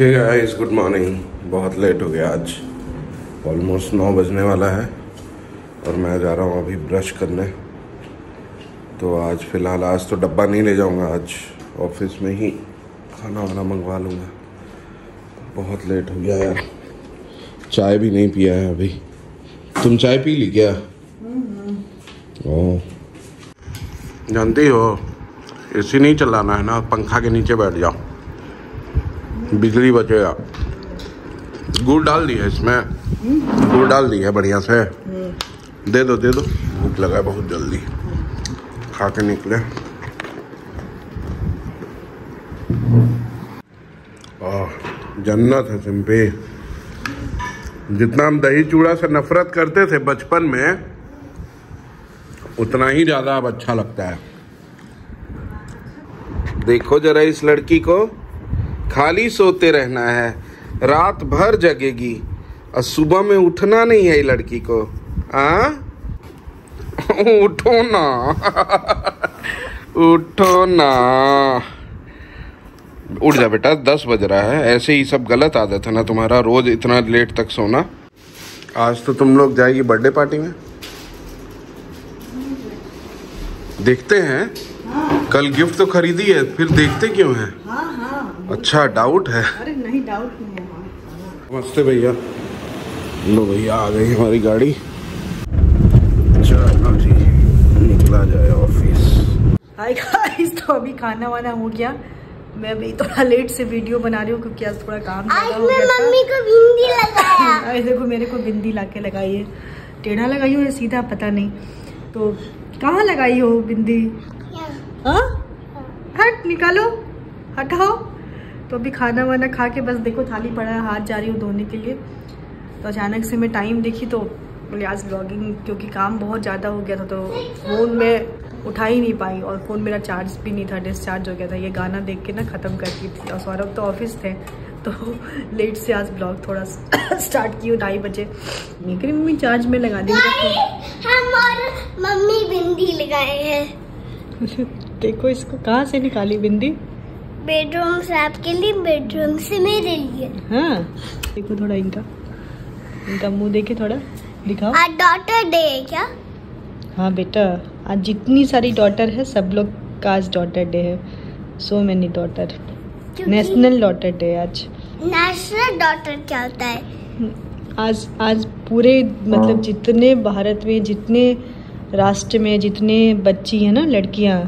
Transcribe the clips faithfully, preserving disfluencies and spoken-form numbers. हे guys, good morning. बहुत late हो गया आज, ऑलमोस्ट नौ बजने वाला है और मैं जा रहा हूँ अभी ब्रश करने। तो आज फ़िलहाल आज तो डब्बा नहीं ले जाऊँगा, आज ऑफिस में ही खाना वाना मंगवा लूँगा। बहुत लेट हो गया यार, चाय भी नहीं पिया है अभी। तुम चाय पी ली क्या? ओह, जानती हो एसी नहीं चलाना है ना, पंखा के नीचे बैठ जाओ, बिजली बचेगा। गुड़ डाल दिया इसमें, गुड़ डाल दिया बढ़िया से। दे दो दे दो, भूख लगा है बहुत, जल्दी खा के निकले। और जन्नत है सिंपे। जितना हम दही चूड़ा से नफरत करते थे बचपन में, उतना ही ज़्यादा अब अच्छा लगता है। देखो जरा इस लड़की को, खाली सोते रहना है, रात भर जगेगी और सुबह में उठना नहीं है। ये लड़की को आ? उठो ना उठो ना, उठ जा बेटा, दस बज रहा है। ऐसे ही सब गलत आदत है ना तुम्हारा, रोज इतना लेट तक सोना। आज तो तुम लोग जाएगी बर्थडे पार्टी में, देखते हैं। हाँ। कल गिफ्ट तो खरीदी है, फिर देखते क्यों हैं? हाँ, हाँ, अच्छा डाउट है? अरे नहीं, डाउट नहीं है। नमस्ते भैया। लो भैया, आ गई हमारी गाड़ी। चलो जी, निकला जाए ऑफिस। हाय गाइस, तो अभी खाना वाना हो गया। मैं अभी थोड़ा लेट से वीडियो बना रही हूँ क्योंकि आज थोड़ा काम आज हो गया। मम्मी को बिंदी लगाया। आज देखो मेरे को बिंदी ला के लगाई है, टेढ़ा लगाई हो या सीधा पता नहीं। तो कहाँ लगाई हो बिंदी? हाँ, हट निकालो, हटाओ। तो अभी खाना वाना खा के बस देखो थाली पड़ा है, हाथ जा रही हूँ धोने के लिए। तो अचानक से मैं टाइम देखी तो बोले आज ब्लॉगिंग, क्योंकि काम बहुत ज़्यादा हो गया था तो फ़ोन में उठा ही नहीं पाई और फ़ोन मेरा चार्ज भी नहीं था, डिस्चार्ज हो गया था। ये गाना देख के ना ख़त्म करती थी। और सौरभ तो ऑफिस थे तो लेट से आज ब्लॉग थोड़ा स्टार्ट की ढाई बजे। लेकिन मम्मी चार्ज में लगा दी। मम्मी बिंदी लगाए हैं। देखो इसको, कहाँ से निकाली बिंदी? बेडरूम से, आपके लिए, बेडरूम से मेरे लिए। हाँ देखो थोड़ा इनका इनका मुंह देखे, थोड़ा दिखाओ। आज डॉटर डे है क्या? हाँ बेटा, आज जितनी सारी डॉटर है सब लोग का आज डॉटर डे है। So many daughter, national daughter day. आज नेशनल डॉटर क्या होता है? आज आज पूरे मतलब जितने भारत में, जितने राष्ट्र में जितने बच्ची हैं ना, लड़कियां,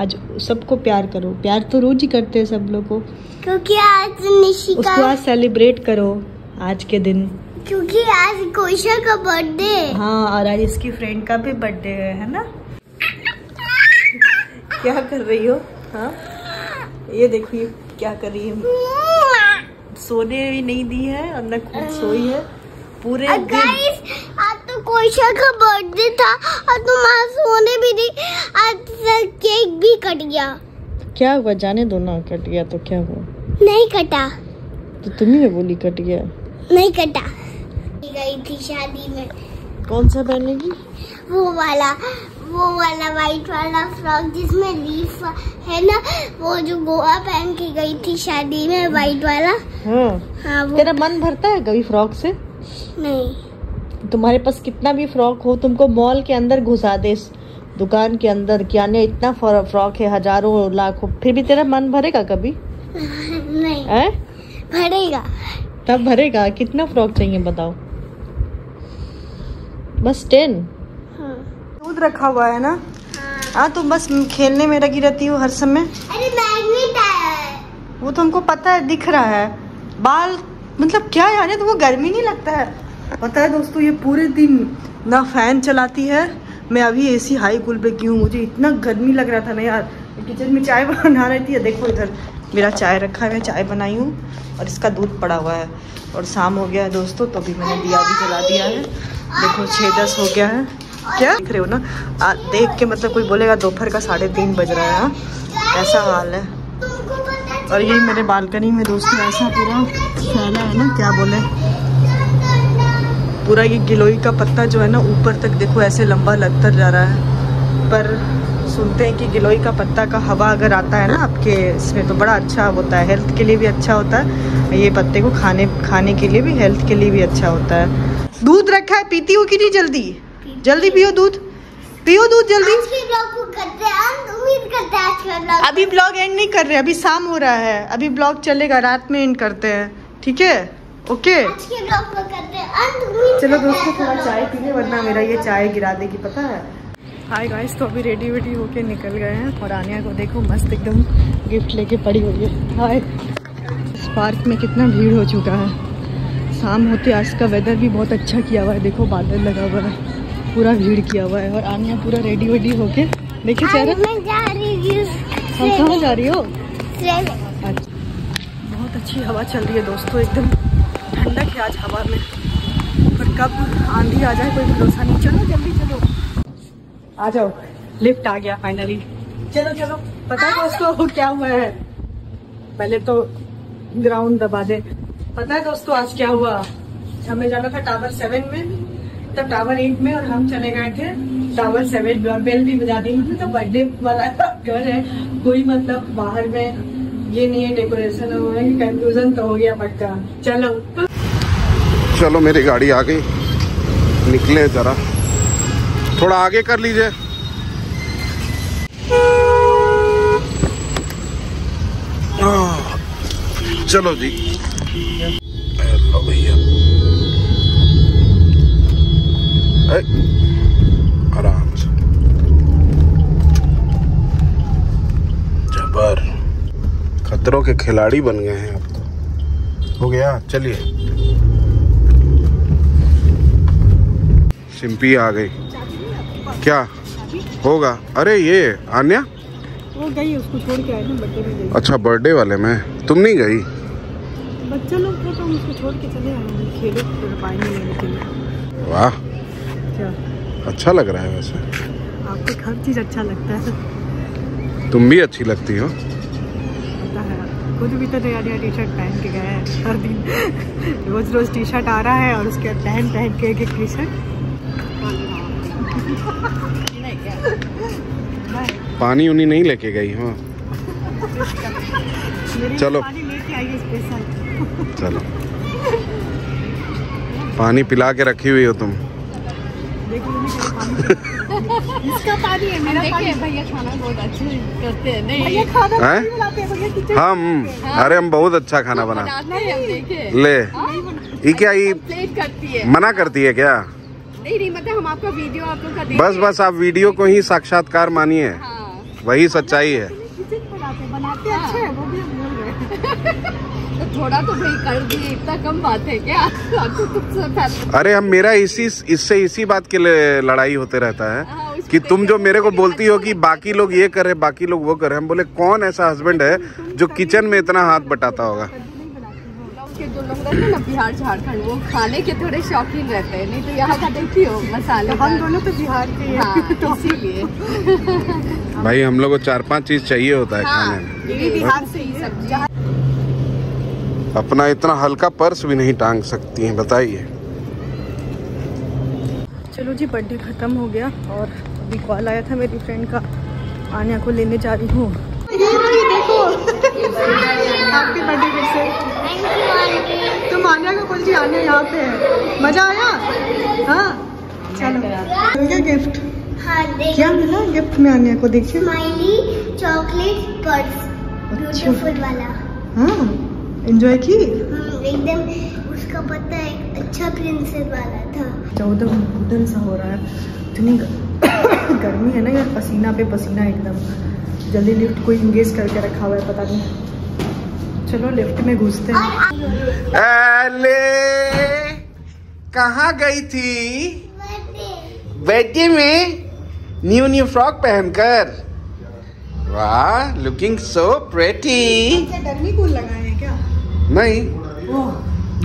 आज सबको प्यार करो। प्यार तो रोज ही करते हैं सब लोग को, क्योंकि आज निशिका, उसको आज सेलिब्रेट करो आज के दिन, क्योंकि आज कोशा का बर्थडे। हाँ, और आज इसकी फ्रेंड का भी बर्थडे है, है ना? क्या कर रही हो? हाँ ये देखो, ये क्या कर रही है, सोने भी नहीं दी है और न खुद सोई है पूरे दिन। कोशा का बर्थडे था और तुम आज सोने भी दी, आज केक भी कट गया। क्या हुआ, जाने दो ना, कट गया तो क्या हुआ? नहीं कटा। तो तुम ही बोली कट गया। नहीं कटा। गई थी शादी में। कौन सा पहनेगी? वो वाला, वो वाला वाइट वाला फ्रॉक जिसमें लीफ है ना, वो जो गोवा पहन के गई थी शादी में, वाइट वाला। हाँ, हाँ वो। तेरा मन भरता है कभी फ्रॉक से? नहीं, तुम्हारे पास कितना भी फ्रॉक हो, तुमको मॉल के अंदर घुसा दे, दुकान के अंदर, क्या नहीं इतना फ्रॉक है, हजारों लाखों, फिर भी तेरा मन भरेगा कभी? नहीं है? भरेगा तब भरेगा। कितना फ्रॉक चाहिए बताओ? बस टेन। हाँ। दूध रखा हुआ है ना? हाँ, तुम तो बस खेलने में लगी रहती हो हर समय। अरे मैग्नेट है वो, तुमको पता है, दिख रहा है बाल, मतलब क्या यार, तुमको गर्मी नहीं लगता है? पता है दोस्तों, ये पूरे दिन ना फैन चलाती है। मैं अभी एसी हाई कूल पे की हूँ, मुझे इतना गर्मी लग रहा था ना यार। किचन में चाय बना रही थी, देखो इधर मेरा चाय रखा है, मैं चाय बनाई हूँ और इसका दूध पड़ा हुआ है। और शाम हो गया है दोस्तों, तो अभी मैंने दिया भी जला दिया है। देखो छः दस हो गया है, क्या देख रहे हो ना? आ, देख के मतलब कोई बोलेगा दोपहर का साढ़े तीन बज रहा है, ऐसा हाल है। और ये मेरे बालकनी में दोस्तों ऐसा पूरा फैला है ना, क्या बोले, पूरा ये गिलोई का पत्ता जो है ना ऊपर तक देखो ऐसे लंबा लगता जा रहा है। पर सुनते हैं कि गिलोय का पत्ता का हवा अगर आता है ना आपके इसमें तो बड़ा अच्छा होता है, हेल्थ के लिए भी अच्छा होता है। ये पत्ते को खाने खाने के लिए भी, हेल्थ के लिए भी अच्छा होता है। दूध रखा है, पीती हो कि नहीं? जल्दी जल्दी पियो दूध, पियो दूध जल्दी। अभी ब्लॉग एंड नहीं कर रहे, अभी शाम हो रहा है, अभी ब्लॉग चलेगा, रात में एंड करते हैं, ठीक है? ओके चलो दोस्तों, थोड़ा चाय पीने वरना मेरा ये चाय गिरा देगी, पता है। हाय गाइस, तो अभी रेडी वेडी होके निकल गए हैं और आनिया को देखो मस्त एकदम गिफ्ट लेके पड़ी हुई है। हाय, इस पार्क में कितना भीड़ हो चुका है। शाम होते, आज का वेदर भी बहुत अच्छा किया हुआ है, देखो बादल लगा हुआ है, पूरा भीड़ किया हुआ है। और आनिया पूरा रेडी वेडी होके देखिए चेहरा। हम कहाँ जा रही हो? बहुत अच्छी हवा चल रही है दोस्तों, एकदम ठंडक है आज हवा में, पर कब आंधी आ जाए कोई भरोसा नहीं। चलो जल्दी चलो, आ जाओ, लिफ्ट आ गया फाइनली। चलो चलो, पता है दोस्तों क्या हुआ है? पहले तो ग्राउंड दबा दे। पता है दोस्तों आज क्या हुआ? हमें जाना था टावर सेवन में, तब टावर एट में, और हम चले गए थे टावर सेवन। बेल भी बजा दी, मतलब तो बर्थडे वाला घर है, कोई मतलब बाहर में ये नहीं है डेकोरेशन हुआ है, कंफ्यूजन तो हो गया पक्का। चलो चलो, मेरी गाड़ी आ गई, निकले जरा थोड़ा आगे कर लीजिए। चलो जी, हेलो भैया, आराम से, जबर खतरों के खिलाड़ी बन गए हैं आप तो। हो गया, चलिए। सिंपी आ गई, क्या होगा? अरे ये आन्या वो गई, उसको छोड़ के आए ना बर्थडे में गई। अच्छा बर्थडे वाले में तुम नहीं गई? बच्चे लोग थे तो उसको छोड़ के चले आए, खेले पानी लेने के लिए। वाह अच्छा लग रहा है, वैसे आपको हर चीज अच्छा लगता है, तुम भी अच्छी लगती हो। पता है, खुद भी तो नया नया टी शर्ट पहन के गया है, हर दिन रोज रोज टी शर्ट आ रहा है और उसके पहन पहन के एक टी शर्ट। पानी उन्हीं नहीं लेके गई। हाँ चलो पानी लेके आई स्पेशल। चलो पानी पिला के रखी हुई हो तुम। इसका पानी है, मेरा पानी। भैया खाना बहुत अच्छे करते हैं। नहीं भैया खाना नहीं बनाते हैं हम। अरे हम बहुत अच्छा खाना बनाते हैं। ले ये क्या, ये मना करती है क्या? नहीं नहीं, मतलब हम आपका वीडियो आप लोग का देख, बस बस आप वीडियो को ही साक्षात्कार मानिए। हाँ। वही सच्चाई है, बनाते अच्छे हैं। वो भी बोल रहे तो थोड़ा तो भाई कर दिए, इतना कम बात है क्या? अरे हम मेरा इसी इससे इसी बात के लिए लड़ाई होते रहता है कि तुम जो मेरे को बोलती हो कि बाकी लोग ये करे, बाकी लोग वो करे, हम बोले कौन ऐसा हस्बैंड है जो किचन में इतना हाथ बटाता होगा। जो लोग रहते हैं ना बिहार झारखंड, वो खाने के थोड़े शौकीन रहते हैं, नहीं तो यहाँ का देखती हो मसाले। हम दोनों तो बिहार के हैं। हाँ, तो इसीलिए भाई हम लोग को चार पांच चीज चाहिए होता है। हाँ, खाने में ये बिहार से ही सब्जी। अपना इतना हल्का पर्स भी नहीं टांग सकती हैं, बताइए। चलो जी, बर्थडे खत्म हो गया और अभी कॉल आया था मेरी फ्रेंड का, आनिया को लेने जा रही हूँ। हैप्पी बर्थडे फिर से। तुम आनिया को बोल, जी आनिया यहाँ पे है, मजा आया? हाँ चलो, तो क्या गिफ्ट? हाँ, क्या मिला गिफ्ट में आनिया को? देखिए चॉकलेट पर्स, ब्यूटीफुल वाला। हाँ एंजॉय की एकदम, उसका पता है अच्छा प्रिंसेस वाला था। चौदह उधर सा हो रहा है, इतनी गर्मी है ना यार, पसीना पे पसीना एकदम। जल्दी लिफ्ट कोई इंगेज करके रखा हुआ है, पता नहीं। चलो लिफ्ट में घुसते हैं। अरे कहाँ गई थी? बर्थडे में न्यू न्यू फ्रॉक पहनकर, वाह looking so pretty. Dummy cool लगाए हैं क्या? नहीं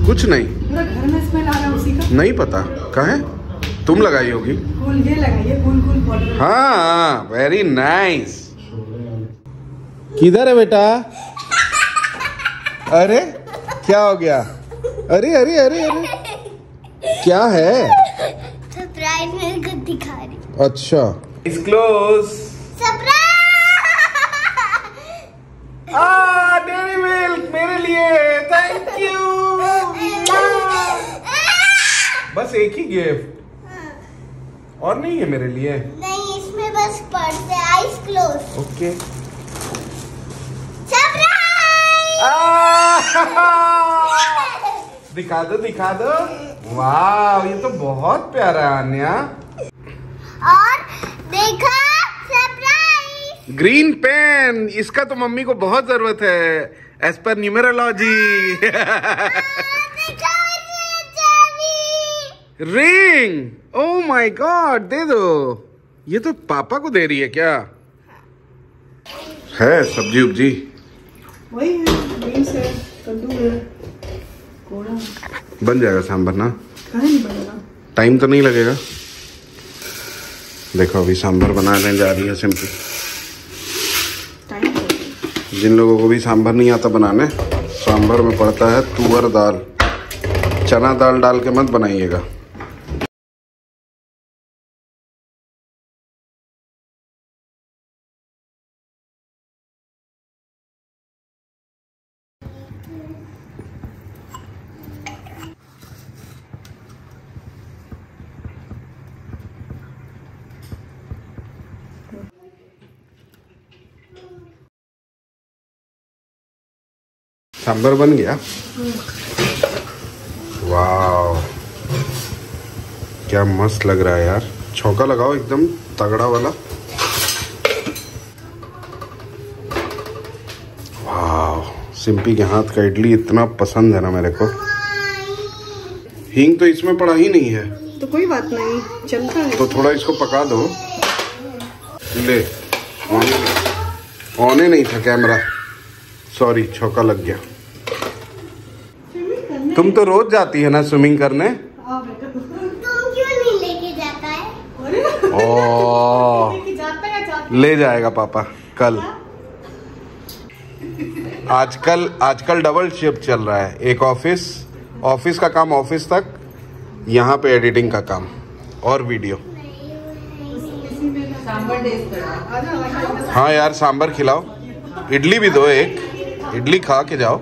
कुछ नहीं, पूरा घर में स्मेल आ रहा है उसी का। नहीं पता कहाँ है, तुम लगाई होगी। कूल ये लगाइए, कूल कूल। हाँ वेरी नाइस। किधर है बेटा? अरे क्या हो गया? अरे अरे अरे अरे क्या है? सरप्राइज में दिखा रही। अच्छा, इट्स क्लोज। डेरी मिल्क मेरे लिए, थैंक यू। बस एक ही गिफ्ट हाँ। और नहीं है मेरे लिए? नहीं, इसमें बस पर्स है। Eyes close. ओके दिखा दो दिखा दो। वाह, ये तो बहुत प्यारा है आन्या। और देखा ग्रीन पेन, इसका तो मम्मी को बहुत जरूरत है as per numerology. Ring, oh my god, दे दो। ये तो पापा को दे रही है क्या? है सब्जी उब्जी वही है, बन जाएगा सांभर ना? टाइम तो नहीं लगेगा। देखो अभी सांभर बनाने जा रही है। सिंपल, जिन लोगों को भी सांभर नहीं आता बनाने, सांभर में पड़ता है तुअर दाल। चना दाल डाल के मत बनाइएगा। सांभर बन गया। वाह, क्या मस्त लग रहा है यार। छौंका लगाओ एकदम तगड़ा वाला। वाह, सिंपी के हाथ का इडली इतना पसंद है ना मेरे को। हींग तो इसमें पड़ा ही नहीं है तो कोई बात नहीं, चलता है। तो थोड़ा इसको पका दो। ले, ऑने ऑने नहीं था कैमरा, सॉरी, छौका लग गया। तुम तो रोज जाती है ना स्विमिंग करने? तुम क्यों नहीं लेके जाता है? ओ, ले जाएगा पापा कल। आजकल आजकल डबल शिफ्ट चल रहा है। एक ऑफिस ऑफिस का काम ऑफिस तक, यहाँ पे एडिटिंग का काम और वीडियो। हाँ यार, सांभर खिलाओ, इडली भी दो, एक इडली खा के जाओ।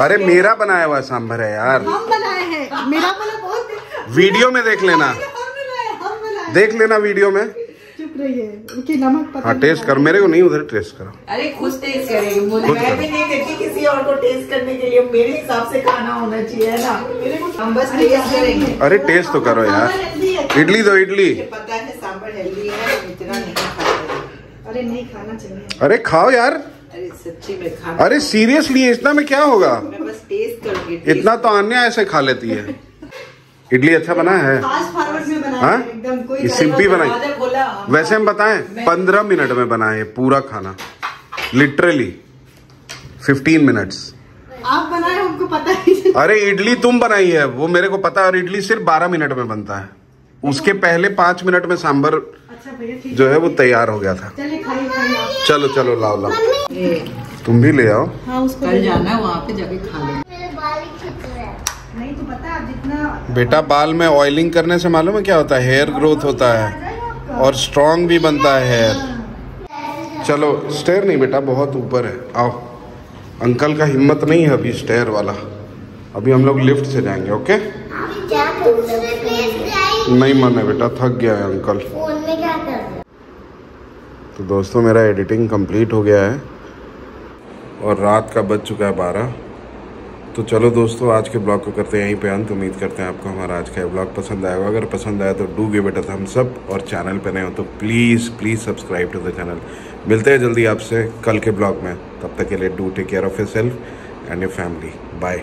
अरे मेरा बनाया हुआ सांभर है यार, हम बनाए हैं। मेरा वाला बहुत, वीडियो में देख लेना, देख लेना वीडियो में। चुप रहिए, उनके नमक पता। हाँ टेस्ट कर, मेरे को नहीं, उधर टेस्ट करो। अरे खुद टेस्ट करेगी, मैं भी नहीं देती किसी और को टेस्ट करने के लिए। मेरे हिसाब से खाना होना चाहिए ना, मेरे को हम बस टेस्ट करेंगे। अरे टेस्ट तो करो यार, इडली दो इडली। पता है सांभर हेल्दी है, इतना अरे नहीं खाना चाहिए। अरे खाओ यार, अरे सच्ची में खाना। अरे सीरियसली, इतना में क्या होगा? मैं बस टेस्ट करूंगी। इतना तो आन्या ऐसे खा लेती है। इडली अच्छा बना है, फास्ट फॉरवर्ड में बना है एकदम। कोई सिंपी बनाई, वैसे हम बताएं पंद्रह मिनट में बनाए पूरा खाना, लिटरली फिफ्टीन मिनट्स। आप बनाए, हमको पता ही। अरे इडली तुम बनाई है, वो मेरे को पता है। और इडली सिर्फ बारह मिनट में बनता है, उसके पहले पाँच मिनट में सांभर जो है वो तैयार हो गया था। चलो चलो लाओ लाओ, तुम भी ले आओ। हाँ, उसको कल जाना है, वहाँ पे जाके खा लेंगे। मेरे बाल खिंच रहे हैं। नहीं तो पता है जितना बेटा, बाल में ऑयलिंग करने से मालूम है क्या होता है? हेयर ग्रोथ होता है और स्ट्रॉन्ग भी बनता है हेयर। चलो, स्टेयर नहीं बेटा, बहुत ऊपर है, आओ। अंकल का हिम्मत नहीं है अभी स्टेयर वाला, अभी हम लोग लिफ्ट से जाएंगे। ओके, नहीं मन है बेटा, थक गया है अंकल। फोन में क्या कर? तो दोस्तों, मेरा एडिटिंग कंप्लीट हो गया है और रात का बज चुका है बारह। तो चलो दोस्तों, आज के ब्लॉग को करते हैं यहीं पे अंत। उम्मीद करते हैं आपको हमारा आज का ब्लॉग पसंद आएगा। अगर पसंद आया तो do give it a thumbs up, और चैनल पे नए हो तो please please subscribe to the channel. मिलते हैं जल्दी आपसे कल के ब्लॉग में। तब तक के लिए do take care of yourself and your family. Bye.